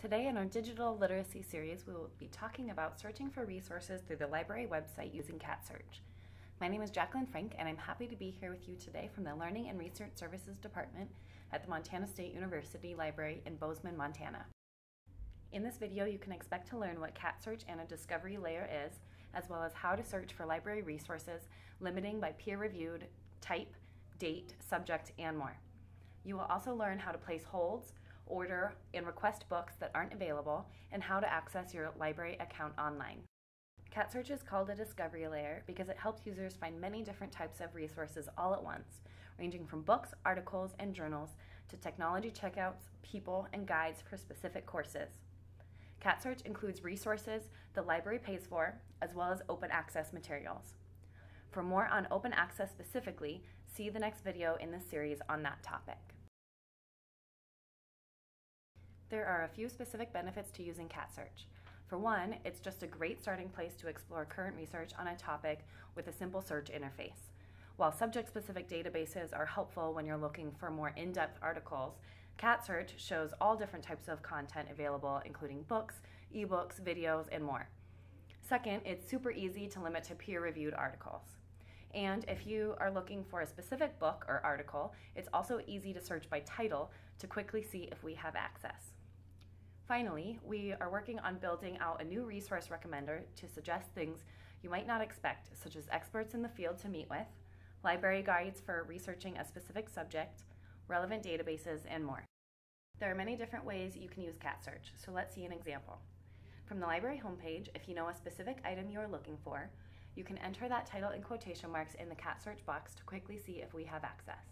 Today in our digital literacy series, we will be talking about searching for resources through the library website using CatSearch. My name is Jacqueline Frank, and I'm happy to be here with you today from the Learning and Research Services Department at the Montana State University Library in Bozeman, Montana. In this video, you can expect to learn what CatSearch and a discovery layer is, as well as how to search for library resources, limiting by peer-reviewed, type, date, subject, and more. You will also learn how to place holds, order, and request books that aren't available, and how to access your library account online. CatSearch is called a discovery layer because it helps users find many different types of resources all at once, ranging from books, articles, and journals to technology checkouts, people, and guides for specific courses. CatSearch includes resources the library pays for, as well as open access materials. For more on open access specifically, see the next video in this series on that topic. There are a few specific benefits to using CatSearch. For one, it's just a great starting place to explore current research on a topic with a simple search interface. While subject-specific databases are helpful when you're looking for more in-depth articles, CatSearch shows all different types of content available, including books, ebooks, videos, and more. Second, it's super easy to limit to peer-reviewed articles. And if you are looking for a specific book or article, it's also easy to search by title to quickly see if we have access. Finally, we are working on building out a new resource recommender to suggest things you might not expect, such as experts in the field to meet with, library guides for researching a specific subject, relevant databases, and more. There are many different ways you can use CatSearch, so let's see an example. From the library homepage, if you know a specific item you are looking for, you can enter that title in quotation marks in the CatSearch box to quickly see if we have access.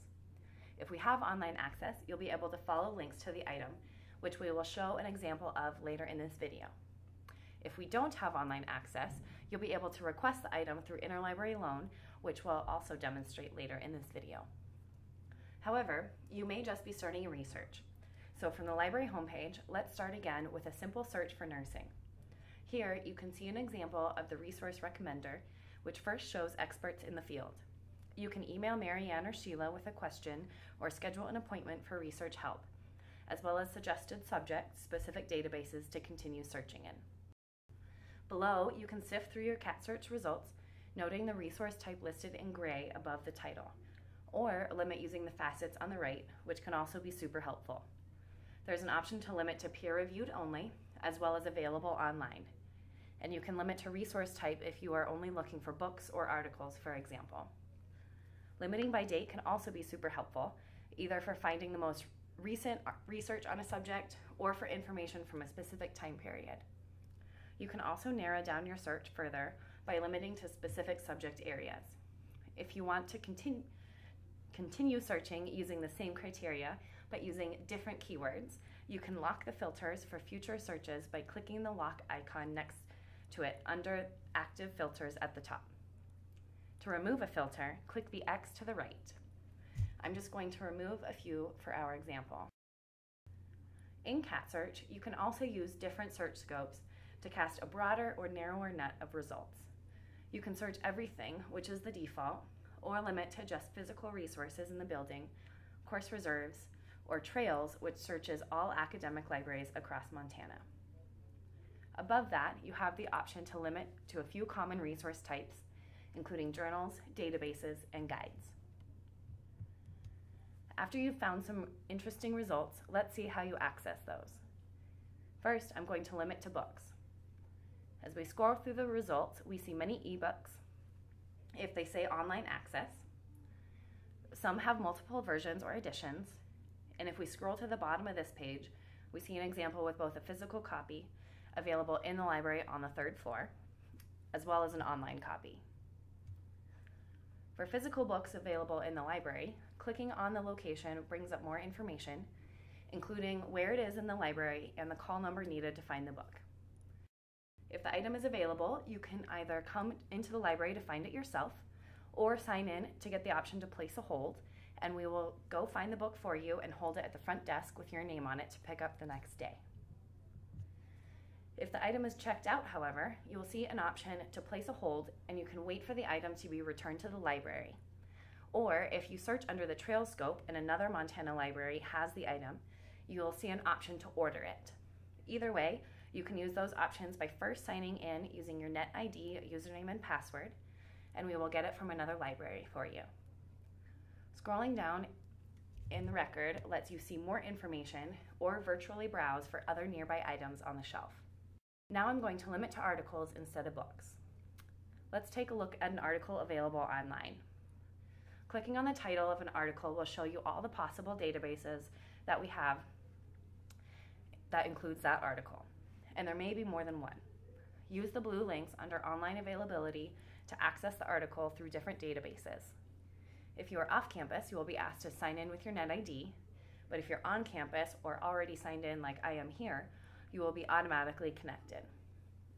If we have online access, you'll be able to follow links to the item, which we will show an example of later in this video. If we don't have online access, you'll be able to request the item through interlibrary loan, which we'll also demonstrate later in this video. However, you may just be starting your research. So from the library homepage, let's start again with a simple search for nursing. Here, you can see an example of the resource recommender, which first shows experts in the field. You can email Marianne or Sheila with a question or schedule an appointment for research help, as well as suggested subjects, specific databases to continue searching in. Below, you can sift through your CatSearch results, noting the resource type listed in gray above the title, or limit using the facets on the right, which can also be super helpful. There's an option to limit to peer-reviewed only, as well as available online. And you can limit to resource type if you are only looking for books or articles, for example. Limiting by date can also be super helpful, either for finding the most recent research on a subject or for information from a specific time period. You can also narrow down your search further by limiting to specific subject areas. If you want to continue searching using the same criteria but using different keywords, you can lock the filters for future searches by clicking the lock icon next to it under Active Filters at the top. To remove a filter, click the X to the right. I'm just going to remove a few for our example. In CatSearch, you can also use different search scopes to cast a broader or narrower net of results. You can search everything, which is the default, or limit to just physical resources in the building, course reserves, or trails, which searches all academic libraries across Montana. Above that, you have the option to limit to a few common resource types, including journals, databases, and guides. After you've found some interesting results, let's see how you access those. First, I'm going to limit to books. As we scroll through the results, we see many ebooks, if they say online access. Some have multiple versions or editions. And if we scroll to the bottom of this page, we see an example with both a physical copy available in the library on the third floor, as well as an online copy. For physical books available in the library, clicking on the location brings up more information, including where it is in the library and the call number needed to find the book. If the item is available, you can either come into the library to find it yourself or sign in to get the option to place a hold, and we will go find the book for you and hold it at the front desk with your name on it to pick up the next day. If the item is checked out, however, you will see an option to place a hold, and you can wait for the item to be returned to the library. Or if you search under the TrailScope and another Montana library has the item, you will see an option to order it. Either way, you can use those options by first signing in using your NetID username and password, and we will get it from another library for you. Scrolling down in the record lets you see more information or virtually browse for other nearby items on the shelf. Now I'm going to limit to articles instead of books. Let's take a look at an article available online. Clicking on the title of an article will show you all the possible databases that we have that includes that article, and there may be more than one. Use the blue links under online availability to access the article through different databases. If you are off campus, you will be asked to sign in with your NetID, but if you're on campus or already signed in like I am here, you will be automatically connected.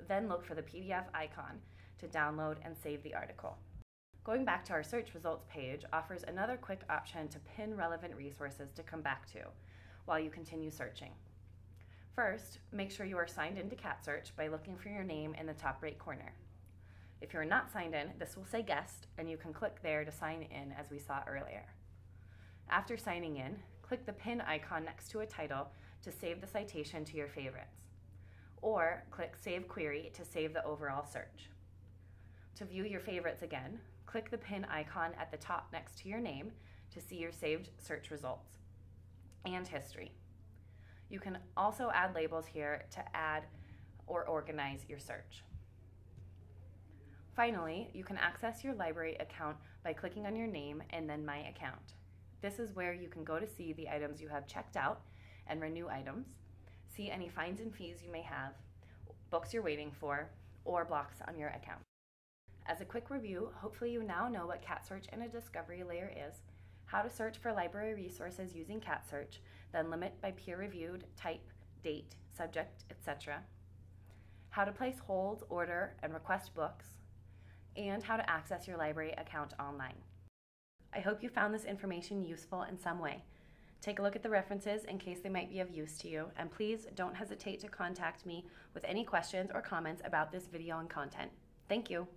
Then look for the PDF icon to download and save the article. Going back to our search results page offers another quick option to pin relevant resources to come back to while you continue searching. First, make sure you are signed into CatSearch by looking for your name in the top right corner. If you're not signed in, this will say guest, and you can click there to sign in as we saw earlier. After signing in, click the pin icon next to a title to save the citation to your favorites, or click Save Query to save the overall search. To view your favorites again, click the pin icon at the top next to your name to see your saved search results and history. You can also add labels here to add or organize your search. Finally, you can access your library account by clicking on your name and then My Account. This is where you can go to see the items you have checked out and renew items, see any fines and fees you may have, books you're waiting for, or blocks on your account. As a quick review, hopefully you now know what CatSearch and a discovery layer is, how to search for library resources using CatSearch, then limit by peer-reviewed, type, date, subject, etc., how to place holds, order, and request books, and how to access your library account online. I hope you found this information useful in some way. Take a look at the references in case they might be of use to you, and please don't hesitate to contact me with any questions or comments about this video and content. Thank you.